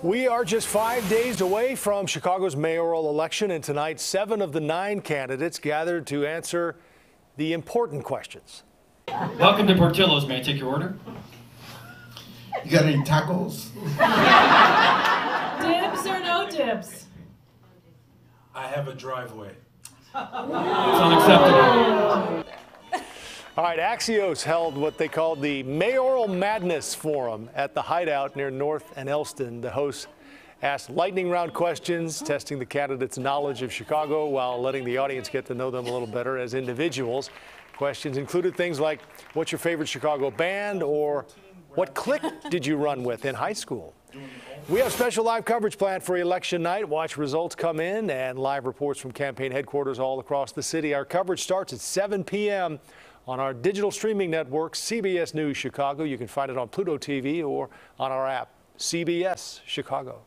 We are just 5 days away from Chicago's mayoral election, and tonight 7 of the 9 candidates gathered to answer the important questions. Welcome to Portillo's. May I take your order? You got any tacos? Dibs or no dibs? I have a driveway. It's unacceptable. All right, Axios held what they called the Mayoral Madness Forum at the Hideout near North and Elston. The hosts asked lightning round questions, testing the candidates' knowledge of Chicago while letting the audience get to know them a little better as individuals. Questions included things like, what's your favorite Chicago band, or what clique did you run with in high school? We have special live coverage planned for election night. Watch results come in and live reports from campaign headquarters all across the city. Our coverage starts at 7 p.m. on our digital streaming network, CBS News Chicago. You can find it on Pluto TV or on our app, CBS Chicago.